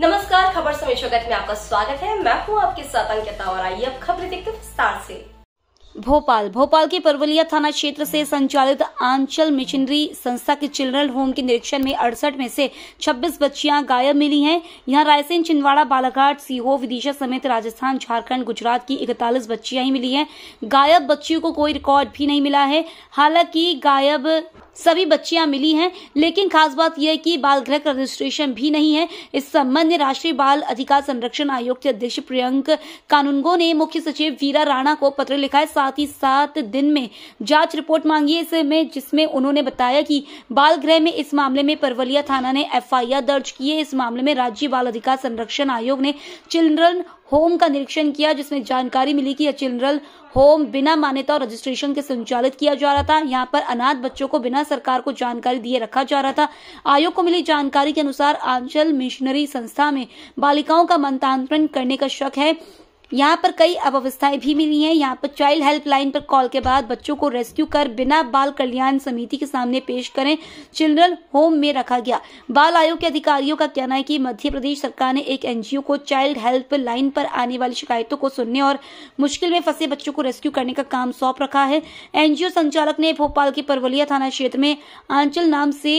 नमस्कार, खबर समय जगत में आपका स्वागत है। मैं हूँ आपके साथ अंकित और आइए अब खबरें देखते विस्तार से। भोपाल के परवलिया थाना क्षेत्र से संचालित आंचल मिशनरी संस्था के चिल्ड्रन होम के निरीक्षण में 68 में से 26 बच्चियां गायब मिली हैं। यहां रायसेन, छिंदवाड़ा, बालाघाट, सीहोर, विदिशा समेत राजस्थान, झारखंड, गुजरात की 41 बच्चियां ही मिली हैं। गायब बच्चियों को कोई रिकॉर्ड भी नहीं मिला है। हालांकि गायब सभी बच्चियां मिली हैं, लेकिन खास बात यह है कि बाल गृह का रजिस्ट्रेशन भी नहीं है। इस संबंध में राष्ट्रीय बाल अधिकार संरक्षण आयोग के अध्यक्ष प्रियंक कानूनगो ने मुख्य सचिव वीरा राणा को पत्र लिखा है, साथ ही 7 दिन में जांच रिपोर्ट मांगी है इसमें, जिसमें उन्होंने बताया कि बाल गृह में इस मामले में परवलिया थाना ने FIR दर्ज की है। इस मामले में राज्य बाल अधिकार संरक्षण आयोग ने चिल्ड्रन होम का निरीक्षण किया, जिसमें जानकारी मिली कि यह चिल्ड्रन होम बिना मान्यता और रजिस्ट्रेशन के संचालित किया जा रहा था। यहाँ पर अनाथ बच्चों को बिना सरकार को जानकारी दिए रखा जा रहा था। आयोग को मिली जानकारी के अनुसार आंचल मिशनरी संस्था में बालिकाओं का मंत्रांतरण करने का शक है। यहाँ पर कई अव्यवस्थाएं भी मिली हैं। यहाँ पर चाइल्ड हेल्पलाइन पर कॉल के बाद बच्चों को रेस्क्यू कर बिना बाल कल्याण समिति के सामने पेश करें चिल्ड्रन होम में रखा गया। बाल आयोग के अधिकारियों का कहना है कि मध्य प्रदेश सरकार ने एक NGO को चाइल्ड हेल्पलाइन पर आने वाली शिकायतों को सुनने और मुश्किल में फंसे बच्चों को रेस्क्यू करने का काम सौंप रखा है। NGO संचालक ने भोपाल के परवलिया थाना क्षेत्र में आंचल नाम से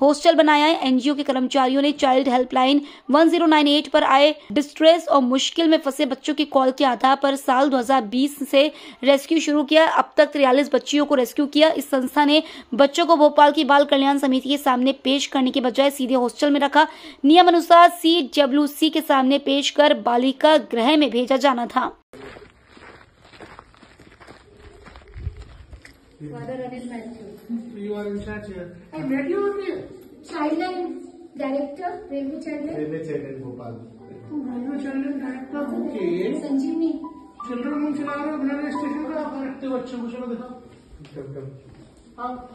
हॉस्टल बनाया है। NGO के कर्मचारियों ने चाइल्ड हेल्पलाइन 1098 पर आए डिस्ट्रेस और मुश्किल में फंसे बच्चों की कॉल के आधार पर साल 2020 से रेस्क्यू शुरू किया। अब तक 43 बच्चियों को रेस्क्यू किया। इस संस्था ने बच्चों को भोपाल की बाल कल्याण समिति के सामने पेश करने के बजाय सीधे हॉस्टल में रखा। नियम अनुसार CWC के सामने पेश कर बालिका गृह में भेजा जाना था। Father Anil Matthew. You are in charge here. I met you, child and director, railway children. Railway children Bhopal. Railway children director. Okay. Sanjeevni. Children को चला रहे हैं रेलवे स्टेशन का। आप रखते बच्चों को चलो दिखाओ। कब कब? आप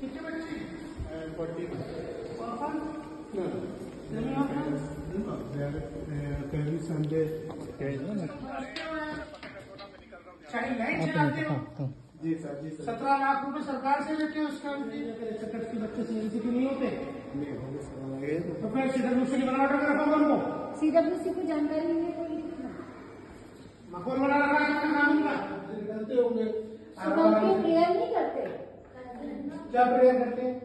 कितने बच्चे? 40. पापा? No. नहीं आप ना? पहली संडे जी सर, जी सर। 17 लाख रुपए सरकार से लेते हैं, उसका बच्चे CWC नहीं होते, तो फिर CWC की बना रखा है उनको। CWC को जानकारी नहीं है, माहौल बना रखा है इसका काम का। गलती होंगे प्रेयर नहीं करते, क्या प्रेयर करते हैं?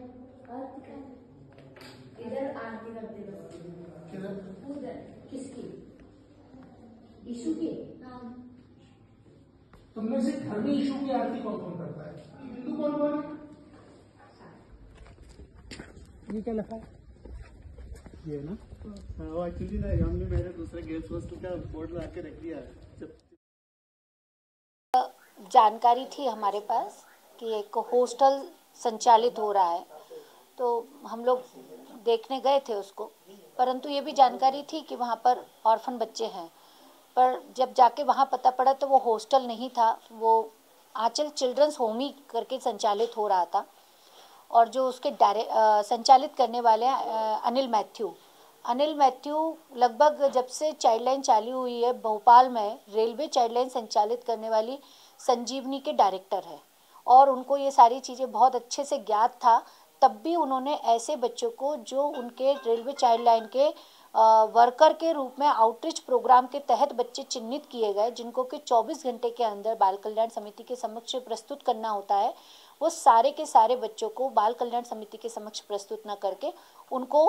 इधर आरती करते हैं किसकी? यीशु की। तुमने से घर में यीशु की आरती कौन करता है? हिंदू कौन है? ये क्या लिखा है ये ना? हाँ, वो एक्चुअली ना हमने मेरे दूसरे गेस्ट होस्ट का बोर्ड ला के रख दिया। जानकारी थी हमारे पास कि एक हॉस्टल संचालित हो रहा है, तो हम लोग देखने गए थे उसको, परंतु ये भी जानकारी थी कि वहाँ पर ऑर्फन बच्चे हैं, पर जब जाके वहाँ पता पड़ा तो वो हॉस्टल नहीं था, वो आंचल चिल्ड्रंस होम ही करके संचालित हो रहा था। और जो उसके संचालित करने वाले हैं अनिल मैथ्यू लगभग जब से चाइल्ड लाइन चालू हुई है भोपाल में, रेलवे चाइल्ड लाइन संचालित करने वाली संजीवनी के डायरेक्टर है, और उनको ये सारी चीज़ें बहुत अच्छे से ज्ञात था। तब भी उन्होंने ऐसे बच्चों को जो उनके रेलवे चाइल्ड लाइन के वर्कर के रूप में आउटरीच प्रोग्राम के तहत बच्चे चिन्हित किए गए, जिनको कि 24 घंटे के अंदर बाल कल्याण समिति के समक्ष प्रस्तुत करना होता है, वो सारे के सारे बच्चों को बाल कल्याण समिति के समक्ष प्रस्तुत न करके उनको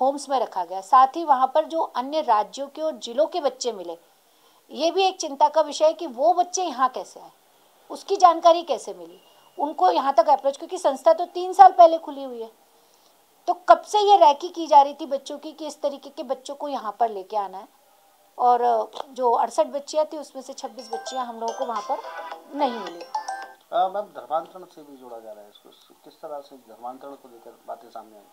होम्स में रखा गया। साथ ही वहाँ पर जो अन्य राज्यों के और जिलों के बच्चे मिले, ये भी एक चिंता का विषय है कि वो बच्चे यहाँ कैसे आए, उसकी जानकारी कैसे मिली उनको, यहाँ तक अप्रोच, क्योंकि संस्था तो 3 साल पहले खुली हुई है, तो कब से ये रैकी की जा रही थी बच्चों की कि इस तरीके के बच्चों को यहाँ पर लेके आना है। और जो 68 बच्चियाँ थी उसमें से 26 बच्चियाँ हम लोगों को वहाँ पर नहीं मिली। मैम, धर्मांतरण से भी जोड़ा जा रहा है इसको, किस तरह से धर्मांतरण को लेकर बातें सामने आई?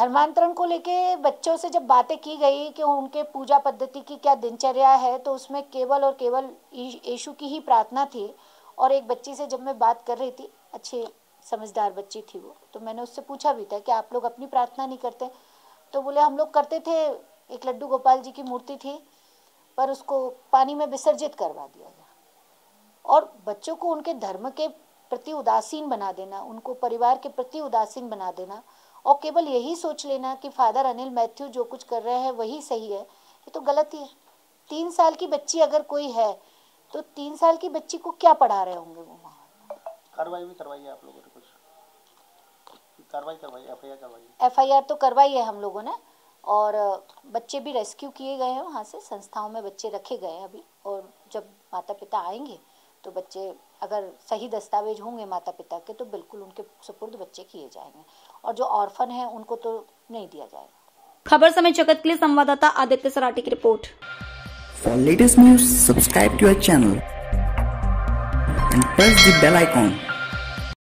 धर्मांतरण को लेकर बच्चों से जब बातें की गई कि उनके पूजा पद्धति की क्या दिनचर्या है, तो उसमें केवल और केवल यीशु की ही प्रार्थना थी। और एक बच्ची से जब मैं बात कर रही थी, अच्छे समझदार बच्ची थी वो, तो मैंने उससे पूछा भी था कि आप लोग अपनी प्रार्थना नहीं करते, तो बोले हम लोग करते थे, एक लड्डू गोपाल जी की मूर्ति थी पर उसको पानी में विसर्जित करवा दिया गया। और बच्चों को उनके धर्म के प्रति उदासीन बना देना, उनको परिवार के प्रति उदासीन बना देना, और केवल यही सोच लेना कि फादर अनिल मैथ्यू जो कुछ कर रहे हैं वही सही है, ये तो गलत ही है। 3 साल की बच्ची अगर कोई है तो 3 साल की बच्ची को क्या पढ़ा रहे होंगे वो वहाँ। कार्रवाई भी करवाई है आप लोगों ने, कुछ कार्रवाई करवाई, एफआईआर करवाई। एफआईआर तो करवाई है हम लोगों ने, और बच्चे भी रेस्क्यू किए गए हैं वहाँ से, संस्थाओं में बच्चे रखे गए हैं अभी, और जब माता पिता आएंगे तो बच्चे अगर सही दस्तावेज होंगे माता पिता के तो बिल्कुल उनके सुपुर्द बच्चे किए जाएंगे, और जो ऑर्फन है उनको तो नहीं दिया जाएगा। खबर समय जगत के लिए संवाददाता आदित्य सराठे की report. For latest news subscribe to our channel and press the bell icon.